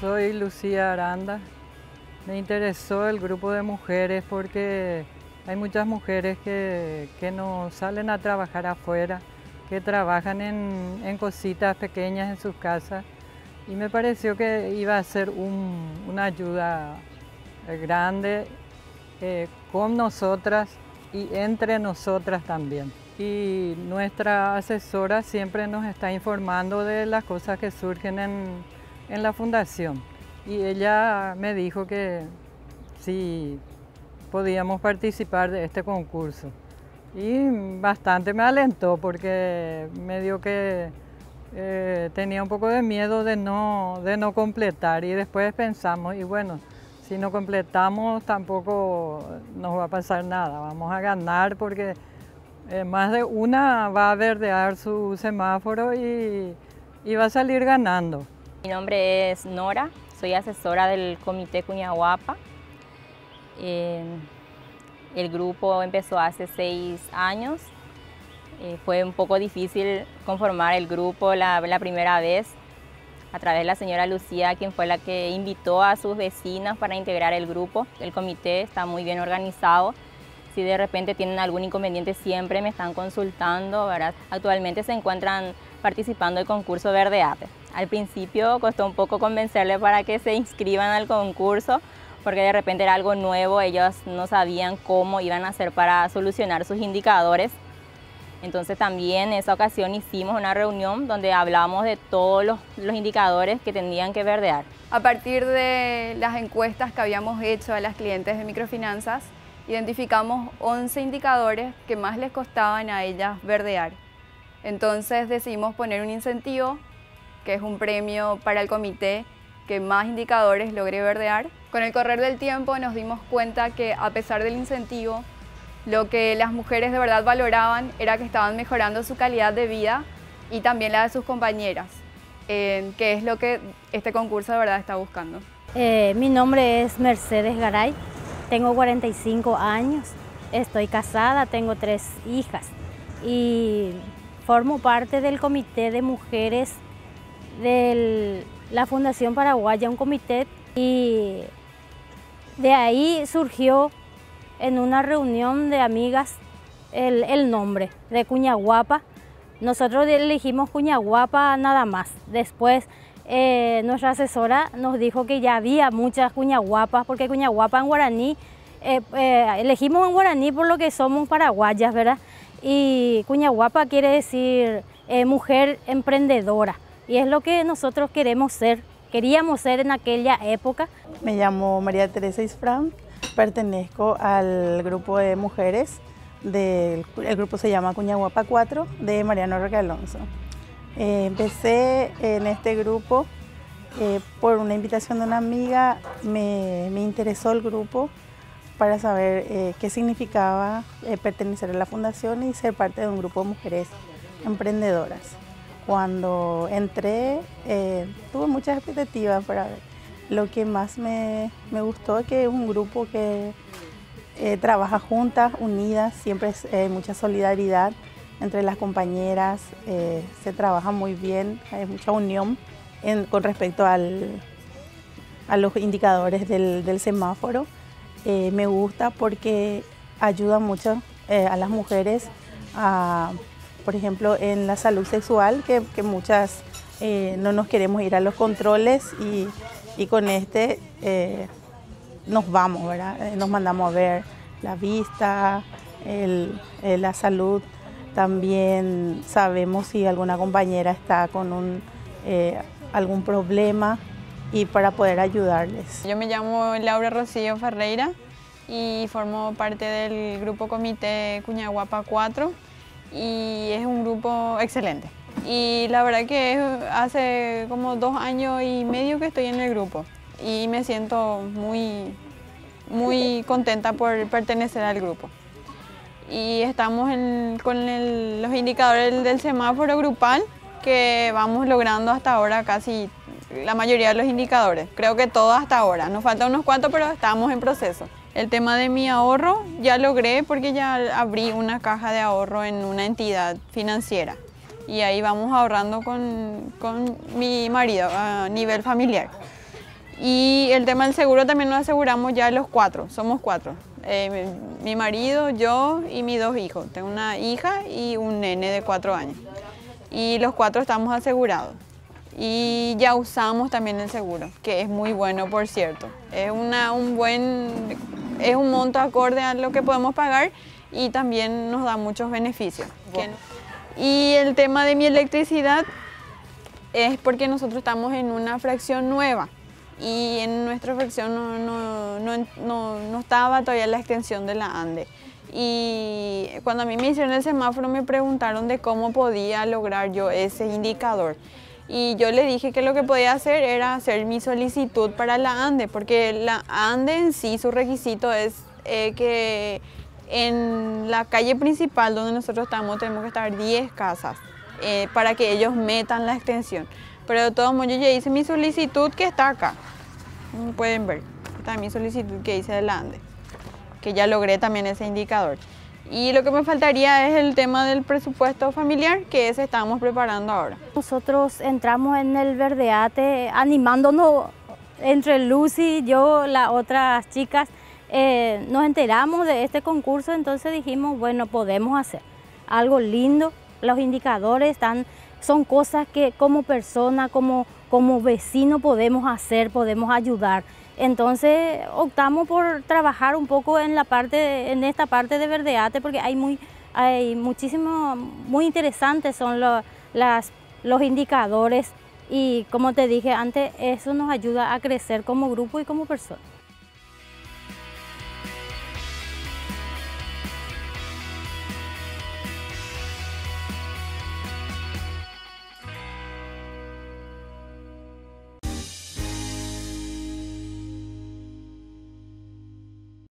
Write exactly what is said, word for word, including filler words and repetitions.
Soy Lucía Aranda. Me interesó el grupo de mujeres porque hay muchas mujeres que, que no salen a trabajar afuera, que trabajan en, en cositas pequeñas en sus casas, y me pareció que iba a ser un, una ayuda grande eh, con nosotras y entre nosotras también. Y nuestra asesora siempre nos está informando de las cosas que surgen en, en la fundación. Y ella me dijo que si podíamos participar de este concurso. Y bastante me alentó porque me dio que eh, tenía un poco de miedo de no, de no completar. Y después pensamos, y bueno, si no completamos tampoco nos va a pasar nada. Vamos a ganar porque eh, más de una va a verdear su semáforo y, y va a salir ganando. Mi nombre es Nora. Soy asesora del Comité Kuña Guapa. Eh, el grupo empezó hace seis años. Eh, fue un poco difícil conformar el grupo la, la primera vez, a través de la señora Lucía, quien fue la que invitó a sus vecinas para integrar el grupo. El comité está muy bien organizado. Si de repente tienen algún inconveniente, siempre me están consultando, ¿verdad? Actualmente se encuentran participando del concurso Verdeate. Al principio costó un poco convencerles para que se inscriban al concurso, porque de repente era algo nuevo, ellos no sabían cómo iban a hacer para solucionar sus indicadores. Entonces también en esa ocasión hicimos una reunión donde hablamos de todos los, los indicadores que tenían que verdear. A partir de las encuestas que habíamos hecho a las clientes de microfinanzas, identificamos once indicadores que más les costaban a ellas verdear. Entonces decidimos poner un incentivo, que es un premio para el comité que más indicadores logre verdear. Con el correr del tiempo nos dimos cuenta que a pesar del incentivo, lo que las mujeres de verdad valoraban era que estaban mejorando su calidad de vida y también la de sus compañeras, eh, que es lo que este concurso de verdad está buscando. Eh, mi nombre es Mercedes Garay, tengo cuarenta y cinco años, estoy casada, tengo tres hijas y formo parte del comité de mujeres de la Fundación Paraguaya, un comité, y de ahí surgió en una reunión de amigas el, el nombre de Kuña Guapa. Nosotros elegimos Kuña Guapa nada más. Después eh, nuestra asesora nos dijo que ya había muchas Kuña Guapas, porque Kuña Guapa en guaraní, eh, eh, elegimos en guaraní por lo que somos paraguayas, ¿verdad? Y Kuña Guapa quiere decir eh, mujer emprendedora. Y es lo que nosotros queremos ser, queríamos ser en aquella época. Me llamo María Teresa Isfran, pertenezco al grupo de mujeres, del, el grupo se llama Kuña Guapa cuatro, de Mariano Roque Alonso. Eh, empecé en este grupo eh, por una invitación de una amiga, me, me interesó el grupo para saber eh, qué significaba eh, pertenecer a la fundación y ser parte de un grupo de mujeres emprendedoras. Cuando entré, eh, tuve muchas expectativas para ver. Lo que más me, me gustó es que es un grupo que eh, trabaja juntas, unidas, siempre hay eh, mucha solidaridad entre las compañeras, eh, se trabaja muy bien, hay mucha unión en, con respecto al, a los indicadores del, del semáforo. Eh, me gusta porque ayuda mucho eh, a las mujeres a... Por ejemplo, en la salud sexual, que, que muchas eh, no nos queremos ir a los controles y, y con este eh, nos vamos, ¿verdad? Nos mandamos a ver la vista, el, eh, la salud. También sabemos si alguna compañera está con un, eh, algún problema y para poder ayudarles. Yo me llamo Laura Rocío Ferreira y formo parte del grupo Comité Kuña Guapa cuatro. Y es un grupo excelente. Y la verdad que hace como dos años y medio que estoy en el grupo y me siento muy, muy contenta por pertenecer al grupo. Y estamos en, con el, los indicadores del, del semáforo grupal, que vamos logrando hasta ahora casi la mayoría de los indicadores. Creo que todo hasta ahora. Nos faltan unos cuantos, pero estamos en proceso. El tema de mi ahorro ya logré porque ya abrí una caja de ahorro en una entidad financiera y ahí vamos ahorrando con, con mi marido a nivel familiar. Y el tema del seguro también nos aseguramos ya los cuatro, somos cuatro. Eh, mi, mi marido, yo y mis dos hijos. Tengo una hija y un nene de cuatro años. Y los cuatro estamos asegurados. Y ya usamos también el seguro, que es muy bueno, por cierto. Es una, un buen, es un monto acorde a lo que podemos pagar y también nos da muchos beneficios. Bueno. Y el tema de mi electricidad es porque nosotros estamos en una fracción nueva. Y en nuestra fracción no, no, no, no, no estaba todavía la extensión de la ANDE. Y cuando a mí me hicieron el semáforo me preguntaron de cómo podía lograr yo ese indicador. Y yo le dije que lo que podía hacer era hacer mi solicitud para la ANDE, porque la ANDE en sí, su requisito es eh, que en la calle principal donde nosotros estamos tenemos que estar diez casas eh, para que ellos metan la extensión. Pero de todos modos yo ya hice mi solicitud que está acá, pueden ver, está mi solicitud que hice de la ANDE, que ya logré también ese indicador. Y lo que me faltaría es el tema del presupuesto familiar, que ese estamos preparando ahora. Nosotros entramos en el Verdeate animándonos entre Lucy y yo, las otras chicas, eh, nos enteramos de este concurso, entonces dijimos, bueno, podemos hacer algo lindo, los indicadores están... Son cosas que como persona, como, como vecino podemos hacer, podemos ayudar. Entonces optamos por trabajar un poco en, la parte de, en esta parte de Verdeate porque hay, muy, hay muchísimo, muy interesantes son lo, las, los indicadores y como te dije antes, eso nos ayuda a crecer como grupo y como persona.